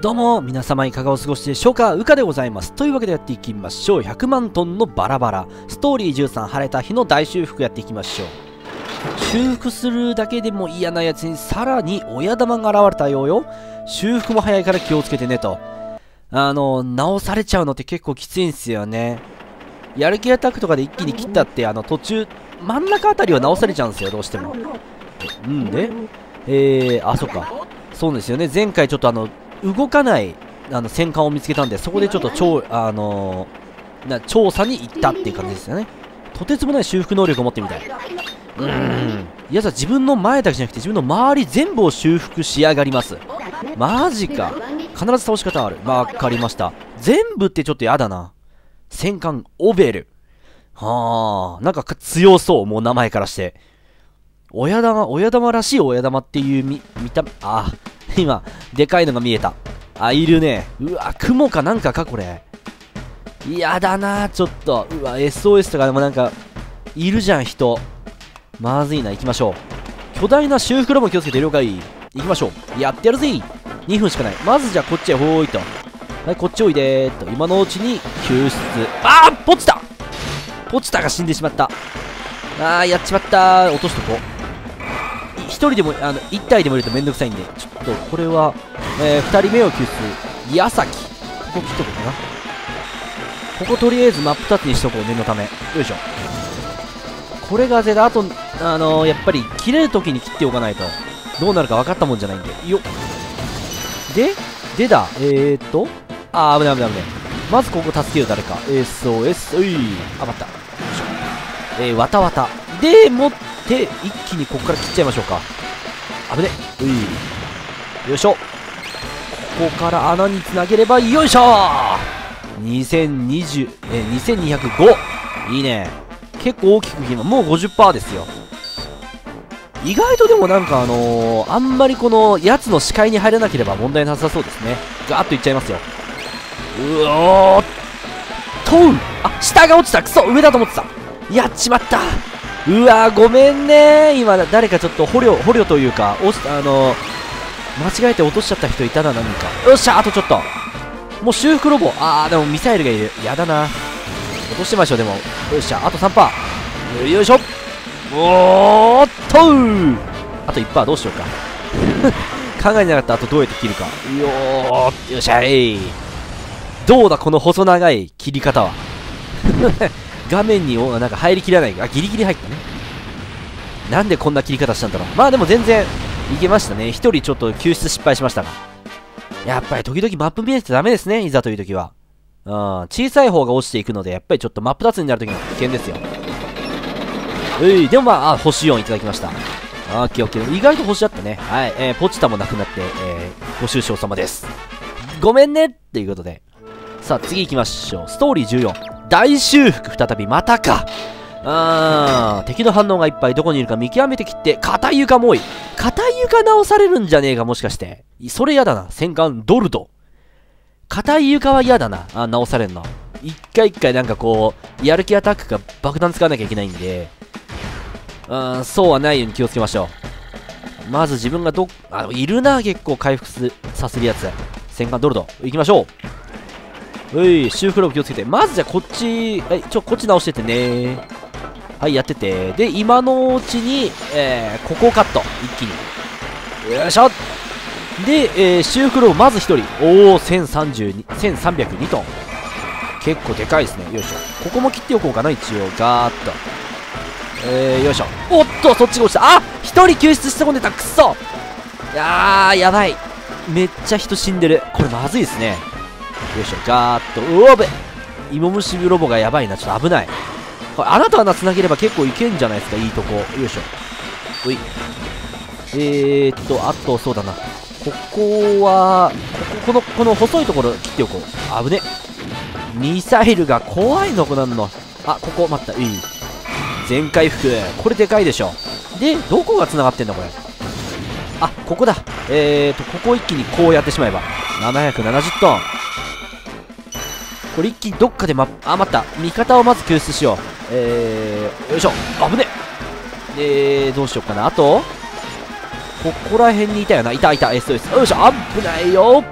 どうも皆様いかがお過ごしでしょうか。うかでございます。というわけでやっていきましょう。100万トンのバラバラストーリー13、晴れた日の大修復やっていきましょう。修復するだけでも嫌なやつにさらに親玉が現れたようよ。修復も早いから気をつけてねと。直されちゃうのって結構きついんすよね。やる気アタックとかで一気に切ったって途中真ん中あたりは直されちゃうんですよ、どうしても。んであ、そっか、そうですよね。前回ちょっと動かない戦艦を見つけたんで、そこでちょっと調査に行ったっていう感じですよね。とてつもない修復能力を持ってみたい。やつは自分の前だけじゃなくて自分の周り全部を修復しやがります。マジか。必ず倒し方ある。わかりました。全部ってちょっとやだな。戦艦オベル、はあ、なんか強そう、もう名前からして。親玉らしい親玉っていう見た目。あ、今でかいのが見えた。あ、いるね。うわ、雲かなんかかこれ。やだな、ちょっと。うわ、 SOS とかでもなんかいるじゃん、人。まずいな。行きましょう。巨大な修復ロボも気をつけて、了解。行きましょう。やってやるぜ。2分しかない。まずじゃあこっちへ、ほーいと。はい、こっちおいでーっと。今のうちに救出。あー、ポチタポチタが死んでしまった。あー、やっちまったー。落としとこう。1人でも1体でもいるとめんどくさいんで、ちょっとこれは、2人目を救出。矢崎、ここ切っとこうかな。こことりあえず真っ二つにしとこう、念のため。よいしょ。これがゼロ。あとやっぱり切れる時に切っておかないとどうなるか分かったもんじゃないんで。よっでだ、あ、危ない危ない危ない。まずここ助けよう、誰か。 SOS。 おい、余った。よいしょ。わたわたで持ってで一気にここから切っちゃいましょうか。危ねえ。うい、よいしょ。ここから穴につなげれば、よいしょー。2020、2205。いいね。結構大きく切ります。もう 50% ですよ。意外とでもなんかあんまりこのやつの視界に入れなければ問題なさそうですね。ガーッといっちゃいますよ。うおーっと、あ、下が落ちた。クソ、上だと思ってた。やっちまった。うわー、ごめんねー。今誰かちょっと捕虜というか、間違えて落としちゃった人いたな、何か。よっしゃ、あとちょっと。もう修復ロボ。あー、でもミサイルがいる。やだな。落としてましょう。でもよっしゃ、あと 3%。 よいしょ。おーっとー、あと 1% どうしようか。考えなかった。あとどうやって切るか。よっしゃい。どうだこの細長い切り方は。画面になんか入りきらない。あ、ギリギリ入ったね。なんでこんな切り方したんだろう。まあでも全然いけましたね。一人ちょっと救出失敗しましたが。やっぱり時々マップ見えてダメですね、いざという時は。小さい方が落ちていくので、やっぱりちょっと真っ二つになる時の危険ですよ。でもまあ、星4いただきました。オッケーオッケー。意外と星だったね。はい。ポチタもなくなって、ご愁傷様です。ごめんねっていうことで。さあ、次行きましょう。ストーリー14。大修復再び、またか。敵の反応がいっぱい。どこにいるか見極めて切って。硬い床も多い。硬い床直されるんじゃねえか、もしかして。それやだな。戦艦ドルド。硬い床は嫌だな。あ、直されんの。一回一回なんかこうやる気アタックか爆弾使わなきゃいけないんで、そうはないように気をつけましょう。まず自分がいるな。結構回復させるやつ。戦艦ドルド行きましょう。うい、修復ロボ気をつけて。まずじゃあこっち、はい、こっち直してってねー。はい、やってて。で、今のうちに、ここをカット。一気に。よいしょ。で、修復ロボまず1人。おお、1302トン。結構でかいですね。よいしょ。ここも切っておこうかな、一応。ガーッと。よいしょ。おっと、そっちが落ちた。あ、1人救出してこんでた。くそ。いやー、やばい。めっちゃ人死んでる。これまずいですね。よいしょ、ガーッと。うおべ、芋虫ロボがやばいな。ちょっと危ない。これ穴と穴つなげれば結構いけんじゃないですか、いいとこ。よいしょ。ほい。あと、そうだな、ここはこの細いところ切っておこう。危ね。ミサイルが怖いの、こなんの。あ、ここ待った。いい、全回復。これでかいでしょ。で、どこがつながってんだこれ。あ、ここだ。ここ一気にこうやってしまえば770トン。これ一気にどっかであ、待った。味方をまず救出しよう。よいしょ。危ねえ。どうしようかな。あと、ここら辺にいたよな。いたいた。SOS。よいしょ。危ないよ。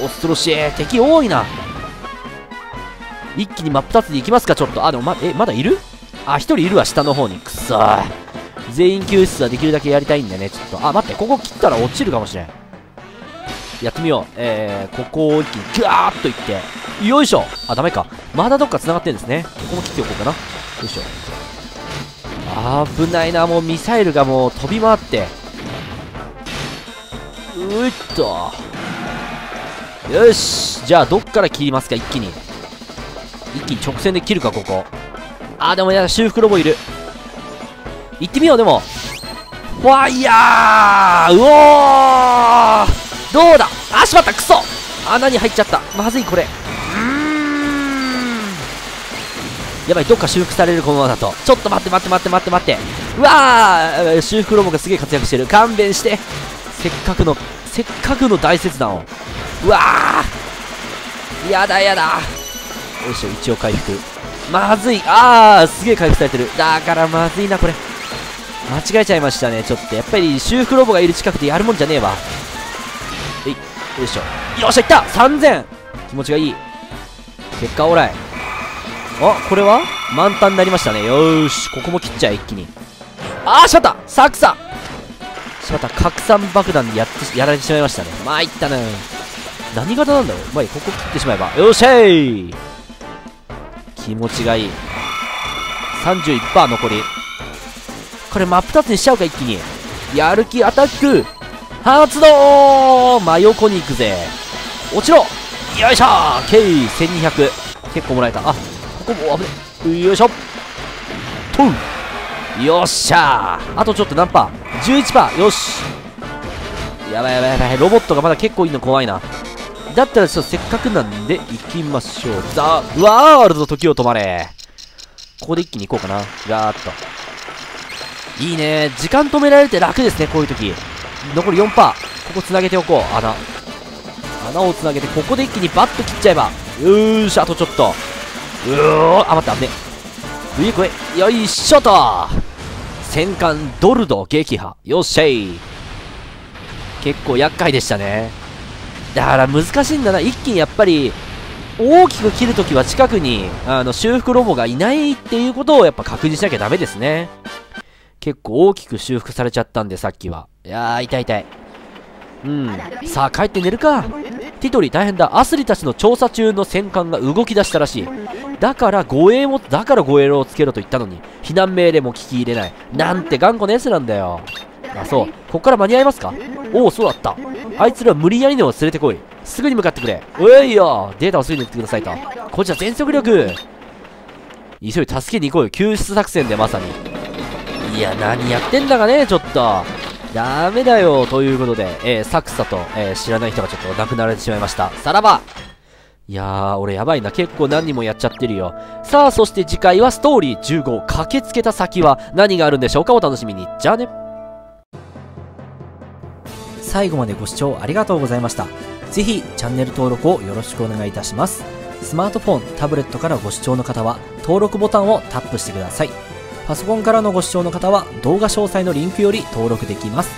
恐ろしい。敵多いな。一気に真っ二つでいきますか、ちょっと。あ、でもまだいる？あ、一人いるわ、下の方に。くそー。全員救出はできるだけやりたいんだね、ちょっと。あ、待って、ここ切ったら落ちるかもしれん。やってみよう。ここを一気にぐわーっといって。よいしょ。あ、ダメか。まだどっか繋がってるんですね。ここも切っておこうかな。よいしょ。危ないな、もうミサイルがもう飛び回って。うっと。よし。じゃあ、どっから切りますか、一気に。一気に直線で切るか、ここ。あー、でもやだ、修復ロボいる。行ってみよう、でも。ファイヤー！うおー！どうだ？あ、しまった！くそ！穴に入っちゃった。まずい、これ。やばい、どっか修復される、このままだと。ちょっと待って。うわー！修復ロボがすげえ活躍してる。勘弁して。せっかくの大切断を。うわー！やだやだ。よいしょ、一応回復。まずい。あー、すげえ回復されてる。だからまずいな、これ。間違えちゃいましたね、ちょっと。やっぱり修復ロボがいる近くでやるもんじゃねえわ。えい、よいしょ。よっしゃ、いった !3000! 気持ちがいい。結果オーライ。あ、これは満タンになりましたね。よーし、ここも切っちゃえ、一気に。あー、しまったサクサしまった、拡散爆弾でやられてしまいましたね。まいったな。何型なんだろう。まあいい、ここ切ってしまえば。よっしゃー、気持ちがいい。 31% 残り。これ真っ二つにしちゃうか、一気に。やる気アタック発動。真横に行くぜ。落ちろ。よいしょ。 K1200 結構もらえた。あ、ここも危ねえ。よいしょとん。よっしゃー。あとちょっと何パー？ 11%。よし、やばい。ロボットがまだ結構いいの怖いな。だったらちょっとせっかくなんで行きましょう。ザ・ワールド、時を止まれ。ここで一気に行こうかな。ガーッと。いいね。時間止められて楽ですね、こういう時。残り 4%。ここ繋げておこう。穴を繋げて、ここで一気にバッと切っちゃえば。よーし、あとちょっと。うお、あ、待って、危ねえ。上、これ。よいしょと。戦艦ドルド撃破。よっしゃい。結構厄介でしたね。だから難しいんだな。一気にやっぱり大きく切るときは近くに修復ロボがいないっていうことをやっぱ確認しなきゃダメですね。結構大きく修復されちゃったんで、さっきは。いやー、痛い。うん。さあ帰って寝るか。ティトリ大変だ。アスリたちの調査中の戦艦が動き出したらしい。だから護衛路をつけろと言ったのに、避難命令も聞き入れない。なんて頑固なやつなんだよ。あ、そう。こっから間に合いますか？おお、そうだった。あいつら無理やりでも連れてこい。すぐに向かってくれ。おいよ。データをすぐに送ってくださいと。こっちは全速力。急いで助けに行こうよ。救出作戦でまさに。いや、何やってんだかね、ちょっと。ダメだよ。ということで、サクサと、知らない人がちょっと亡くなられてしまいました。さらば。いやー、俺やばいな。結構何人もやっちゃってるよ。さあ、そして次回はストーリー15。駆けつけた先は何があるんでしょうか。お楽しみに。じゃあね。最後までご視聴ありがとうございました。ぜひチャンネル登録をよろしくお願いいたします。スマートフォン、タブレットからご視聴の方は登録ボタンをタップしてください。パソコンからのご視聴の方は動画詳細のリンクより登録できます。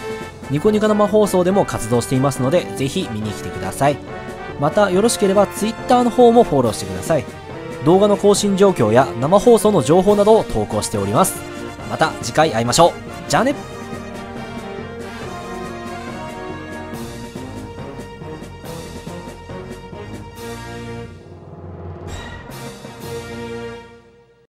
ニコニコ生放送でも活動していますので、ぜひ見に来てください。またよろしければ Twitter の方もフォローしてください。動画の更新状況や生放送の情報などを投稿しております。また次回会いましょう。じゃあね。